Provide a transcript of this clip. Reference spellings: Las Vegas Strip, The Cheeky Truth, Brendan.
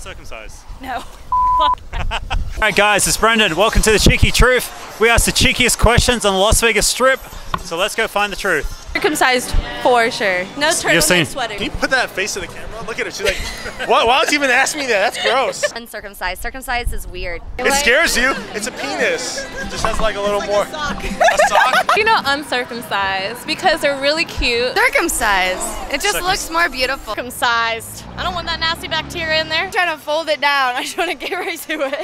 uncircumcised? No. Alright guys, it's Brendan. Welcome to The Cheeky Truth. We ask the cheekiest questions on the Las Vegas Strip, so let's go find the truth. Circumcised for sure. No turtleneck sweater. Can you put that face to the camera? Look at her. She's like, what? Why would you even ask me that? That's gross. Uncircumcised. Circumcised is weird. It scares you. It's a penis. It just has like a little like more. A sock. A sock? You know, uncircumcised because they're really cute. Circumcised. It just looks more beautiful. Circumcised. I don't want that nasty bacteria in there. I'm trying to fold it down. I just want to get right to it.